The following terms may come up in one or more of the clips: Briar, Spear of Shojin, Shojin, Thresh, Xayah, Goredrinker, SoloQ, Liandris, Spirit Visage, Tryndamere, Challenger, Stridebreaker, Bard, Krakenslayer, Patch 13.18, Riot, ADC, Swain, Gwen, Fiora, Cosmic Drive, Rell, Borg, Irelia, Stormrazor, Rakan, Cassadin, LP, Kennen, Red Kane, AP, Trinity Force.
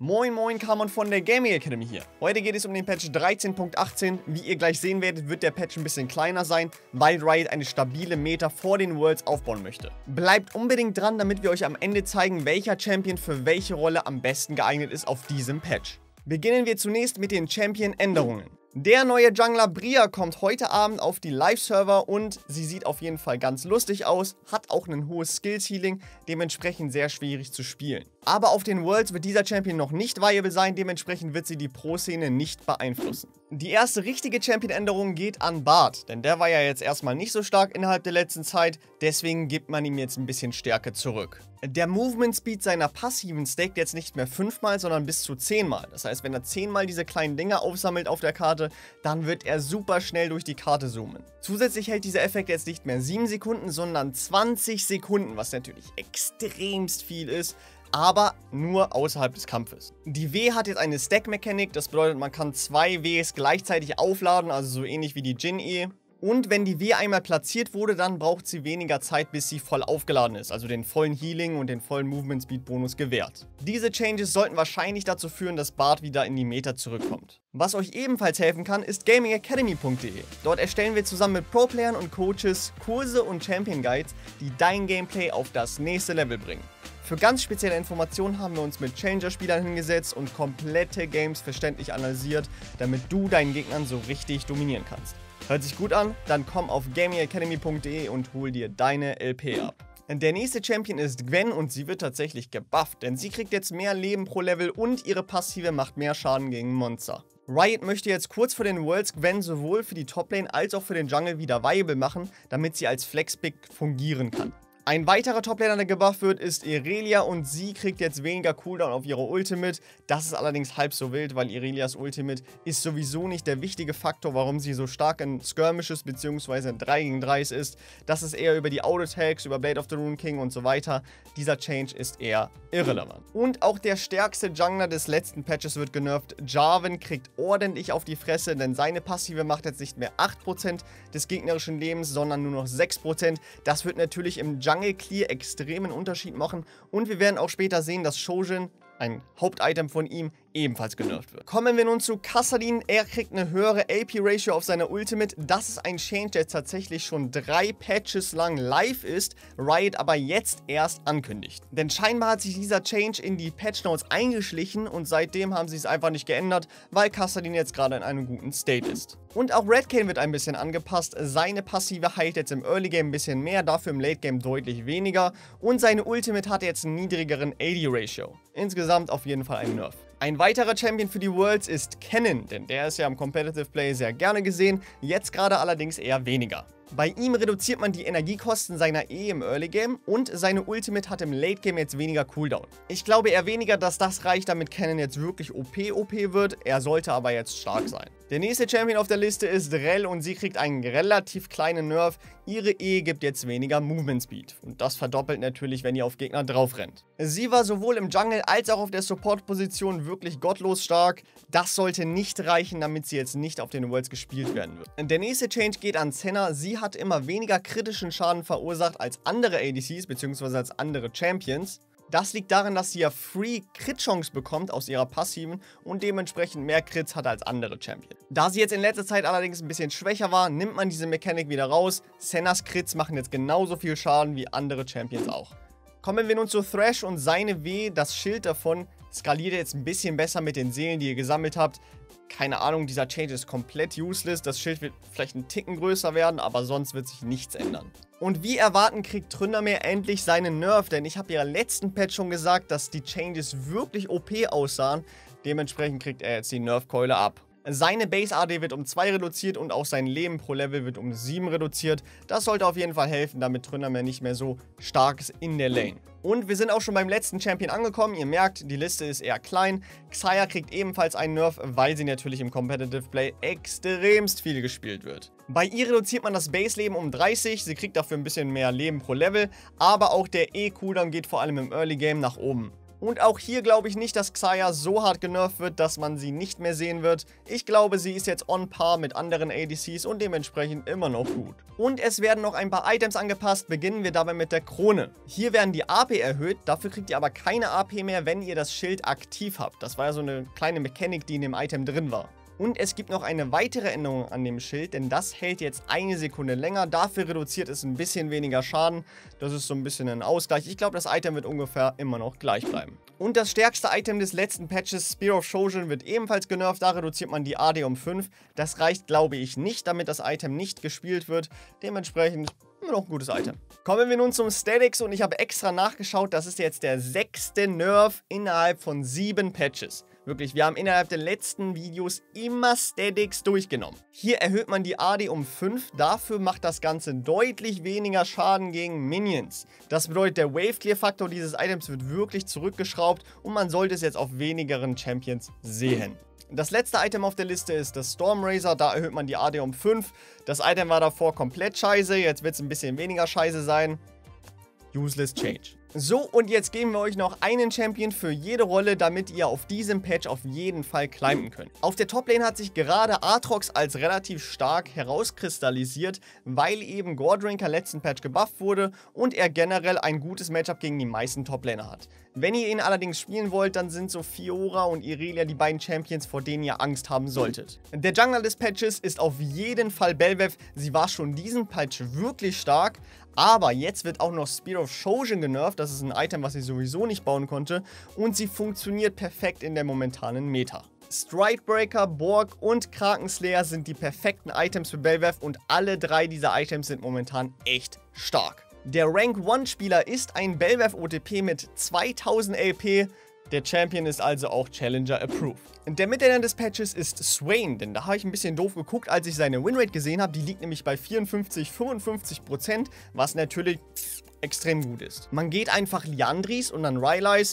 Moin moin, Kamon von der Gaming Academy hier. Heute geht es um den Patch 13.18. Wie ihr gleich sehen werdet, wird der Patch ein bisschen kleiner sein, weil Riot eine stabile Meta vor den Worlds aufbauen möchte. Bleibt unbedingt dran, damit wir euch am Ende zeigen, welcher Champion für welche Rolle am besten geeignet ist auf diesem Patch. Beginnen wir zunächst mit den Champion-Änderungen. Der neue Jungler Briar kommt heute Abend auf die Live-Server und sie sieht auf jeden Fall ganz lustig aus, hat auch ein hohes Skills-Healing, dementsprechend sehr schwierig zu spielen. Aber auf den Worlds wird dieser Champion noch nicht viable sein, dementsprechend wird sie die Pro-Szene nicht beeinflussen. Die erste richtige Champion-Änderung geht an Bard, denn der war ja jetzt erstmal nicht so stark innerhalb der letzten Zeit, deswegen gibt man ihm jetzt ein bisschen Stärke zurück. Der Movement-Speed seiner passiven stackt jetzt nicht mehr 5-mal, sondern bis zu 10-mal. Das heißt, wenn er 10-mal diese kleinen Dinger aufsammelt auf der Karte, dann wird er super schnell durch die Karte zoomen. Zusätzlich hält dieser Effekt jetzt nicht mehr 7 Sekunden, sondern 20 Sekunden, was natürlich extremst viel ist. Aber nur außerhalb des Kampfes. Die W hat jetzt eine Stack-Mechanik, das bedeutet, man kann zwei Ws gleichzeitig aufladen, also so ähnlich wie die Jin-E. Und wenn die W einmal platziert wurde, dann braucht sie weniger Zeit, bis sie voll aufgeladen ist, also den vollen Healing und den vollen Movement-Speed-Bonus gewährt. Diese Changes sollten wahrscheinlich dazu führen, dass Bard wieder in die Meta zurückkommt. Was euch ebenfalls helfen kann, ist gamingacademy.de. Dort erstellen wir zusammen mit Pro-Playern und Coaches Kurse und Champion-Guides, die dein Gameplay auf das nächste Level bringen. Für ganz spezielle Informationen haben wir uns mit Challenger-Spielern hingesetzt und komplette Games verständlich analysiert, damit du deinen Gegnern so richtig dominieren kannst. Hört sich gut an? Dann komm auf gamingacademy.de und hol dir deine LP ab. Der nächste Champion ist Gwen und sie wird tatsächlich gebufft, denn sie kriegt jetzt mehr Leben pro Level und ihre Passive macht mehr Schaden gegen Monster. Riot möchte jetzt kurz vor den Worlds Gwen sowohl für die Toplane als auch für den Jungle wieder viable machen, damit sie als Flexpick fungieren kann. Ein weiterer Toplaner, der gebufft wird, ist Irelia und sie kriegt jetzt weniger Cooldown auf ihre Ultimate. Das ist allerdings halb so wild, weil Irelias Ultimate ist sowieso nicht der wichtige Faktor, warum sie so stark in Skirmishes bzw. in 3 gegen 3s ist. Das ist eher über die Auto-Tags, über Blade of the Rune King und so weiter. Dieser Change ist eher irrelevant. Und auch der stärkste Jungler des letzten Patches wird genervt. Jarvan kriegt ordentlich auf die Fresse, denn seine Passive macht jetzt nicht mehr 8% des gegnerischen Lebens, sondern nur noch 6%. Das wird natürlich im Jungle Clear extremen Unterschied machen und wir werden auch später sehen, dass Shojin, ein Hauptitem von ihm, ebenfalls genervt wird. Kommen wir nun zu Cassadin. Er kriegt eine höhere AP-Ratio auf seine Ultimate. Das ist ein Change, der tatsächlich schon 3 Patches lang live ist, Riot aber jetzt erst ankündigt. Denn scheinbar hat sich dieser Change in die Patch Notes eingeschlichen und seitdem haben sie es einfach nicht geändert, weil Cassadin jetzt gerade in einem guten State ist. Und auch Red Kane wird ein bisschen angepasst. Seine Passive heilt jetzt im Early Game ein bisschen mehr, dafür im Late Game deutlich weniger und seine Ultimate hat jetzt einen niedrigeren AD-Ratio. Insgesamt auf jeden Fall ein Nerf. Ein weiterer Champion für die Worlds ist Kennen, denn der ist ja im Competitive Play sehr gerne gesehen, jetzt gerade allerdings eher weniger. Bei ihm reduziert man die Energiekosten seiner E im Early Game und seine Ultimate hat im Late Game jetzt weniger Cooldown. Ich glaube eher weniger, dass das reicht, damit Kennen jetzt wirklich OP wird, er sollte aber jetzt stark sein. Der nächste Champion auf der Liste ist Rell und sie kriegt einen relativ kleinen Nerf. Ihre E gibt jetzt weniger Movement Speed und das verdoppelt natürlich, wenn ihr auf Gegner drauf rennt. Sie war sowohl im Jungle als auch auf der Support-Position wirklich gottlos stark. Das sollte nicht reichen, damit sie jetzt nicht auf den Worlds gespielt werden wird. Der nächste Change geht an Senna. Sie hat immer weniger kritischen Schaden verursacht als andere ADCs bzw. als andere Champions. Das liegt daran, dass sie ja Free Crit-Chance bekommt aus ihrer Passiven und dementsprechend mehr Crits hat als andere Champion. Da sie jetzt in letzter Zeit allerdings ein bisschen schwächer war, nimmt man diese Mechanik wieder raus. Sennas Crits machen jetzt genauso viel Schaden wie andere Champions auch. Kommen wir nun zu Thresh und seine W, das Schild davon, skaliert jetzt ein bisschen besser mit den Seelen, die ihr gesammelt habt. Keine Ahnung, dieser Change ist komplett useless. Das Schild wird vielleicht einen Ticken größer werden, aber sonst wird sich nichts ändern. Und wie erwarten kriegt Tryndamere endlich seinen Nerf, denn ich habe ja letzten Patch schon gesagt, dass die Changes wirklich OP aussahen. Dementsprechend kriegt er jetzt die Nerf-Keule ab. Seine Base-AD wird um 2 reduziert und auch sein Leben pro Level wird um 7 reduziert. Das sollte auf jeden Fall helfen, damit Tryndamere nicht mehr so stark ist in der Lane. Und wir sind auch schon beim letzten Champion angekommen. Ihr merkt, die Liste ist eher klein. Xayah kriegt ebenfalls einen Nerf, weil sie natürlich im Competitive Play extremst viel gespielt wird. Bei ihr reduziert man das Base-Leben um 30. Sie kriegt dafür ein bisschen mehr Leben pro Level. Aber auch der E-Cooldown geht vor allem im Early Game nach oben. Und auch hier glaube ich nicht, dass Xayah so hart genervt wird, dass man sie nicht mehr sehen wird. Ich glaube, sie ist jetzt on par mit anderen ADCs und dementsprechend immer noch gut. Und es werden noch ein paar Items angepasst. Beginnen wir dabei mit der Krone. Hier werden die AP erhöht, dafür kriegt ihr aber keine AP mehr, wenn ihr das Schild aktiv habt. Das war ja so eine kleine Mechanik, die in dem Item drin war. Und es gibt noch eine weitere Änderung an dem Schild, denn das hält jetzt eine Sekunde länger. Dafür reduziert es ein bisschen weniger Schaden. Das ist so ein bisschen ein Ausgleich. Ich glaube, das Item wird ungefähr immer noch gleich bleiben. Und das stärkste Item des letzten Patches, Spear of Shojin, wird ebenfalls genervt. Da reduziert man die AD um 5. Das reicht, glaube ich, nicht, damit das Item nicht gespielt wird. Dementsprechend immer noch ein gutes Item. Kommen wir nun zum Statics und ich habe extra nachgeschaut. Das ist jetzt der 6. Nerf innerhalb von 7 Patches. Wirklich, wir haben innerhalb der letzten Videos immer Statics durchgenommen. Hier erhöht man die AD um 5, dafür macht das Ganze deutlich weniger Schaden gegen Minions. Das bedeutet, der Wave-Clear-Faktor dieses Items wird wirklich zurückgeschraubt und man sollte es jetzt auf wenigeren Champions sehen. Das letzte Item auf der Liste ist das Stormrazor, da erhöht man die AD um 5. Das Item war davor komplett scheiße, jetzt wird es ein bisschen weniger scheiße sein. Useless Change. So, und jetzt geben wir euch noch einen Champion für jede Rolle, damit ihr auf diesem Patch auf jeden Fall climben könnt. Auf der Toplane hat sich gerade Aatrox als relativ stark herauskristallisiert, weil eben Goredrinker letzten Patch gebufft wurde und er generell ein gutes Matchup gegen die meisten Toplaner hat. Wenn ihr ihn allerdings spielen wollt, dann sind so Fiora und Irelia die beiden Champions, vor denen ihr Angst haben solltet. Der Jungler des Patches ist auf jeden Fall Bel'Veth. Sie war schon diesen Patch wirklich stark, aber jetzt wird auch noch Spear of Shojin genervt. Das ist ein Item, was sie sowieso nicht bauen konnte und sie funktioniert perfekt in der momentanen Meta. Stridebreaker, Borg und Krakenslayer sind die perfekten Items für Bel'Veth und alle drei dieser Items sind momentan echt stark. Der Rank 1 Spieler ist ein Bel'Veth OTP mit 2000 LP. Der Champion ist also auch Challenger approved. Der Midlaner des Patches ist Swain, denn da habe ich ein bisschen doof geguckt, als ich seine Winrate gesehen habe. Die liegt nämlich bei 54–55%, was natürlich extrem gut ist. Man geht einfach Liandris und dann Rell.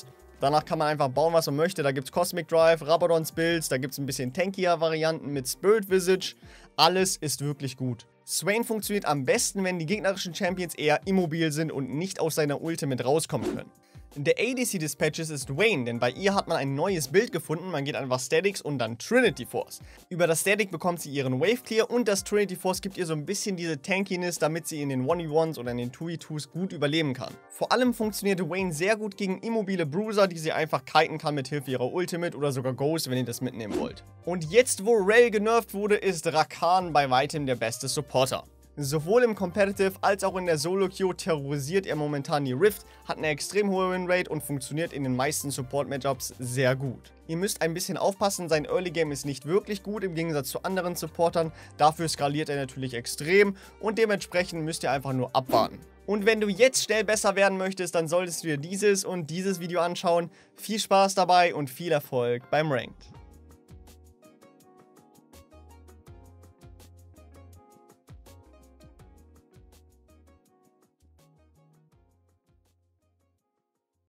Danach kann man einfach bauen, was man möchte. Da gibt es Cosmic Drive, Rabadons Builds, da gibt es ein bisschen tankier Varianten mit Spirit Visage. Alles ist wirklich gut. Swain funktioniert am besten, wenn die gegnerischen Champions eher immobil sind und nicht aus seiner Ulte mit rauskommen können. Der ADC des Patches ist Wayne, denn bei ihr hat man ein neues Build gefunden. Man geht einfach Statics und dann Trinity Force. Über das Static bekommt sie ihren Wave Clear und das Trinity Force gibt ihr so ein bisschen diese Tankiness, damit sie in den 1v1s oder in den 2v2s gut überleben kann. Vor allem funktioniert Wayne sehr gut gegen immobile Bruiser, die sie einfach kiten kann mit Hilfe ihrer Ultimate oder sogar Ghost, wenn ihr das mitnehmen wollt. Und jetzt, wo Rell genervt wurde, ist Rakan bei weitem der beste Supporter. Sowohl im Competitive als auch in der Solo-Queue terrorisiert er momentan die Rift, hat eine extrem hohe Winrate und funktioniert in den meisten Support-Matchups sehr gut. Ihr müsst ein bisschen aufpassen, sein Early-Game ist nicht wirklich gut im Gegensatz zu anderen Supportern, dafür skaliert er natürlich extrem und dementsprechend müsst ihr einfach nur abwarten. Und wenn du jetzt schnell besser werden möchtest, dann solltest du dir dieses und dieses Video anschauen. Viel Spaß dabei und viel Erfolg beim Ranked.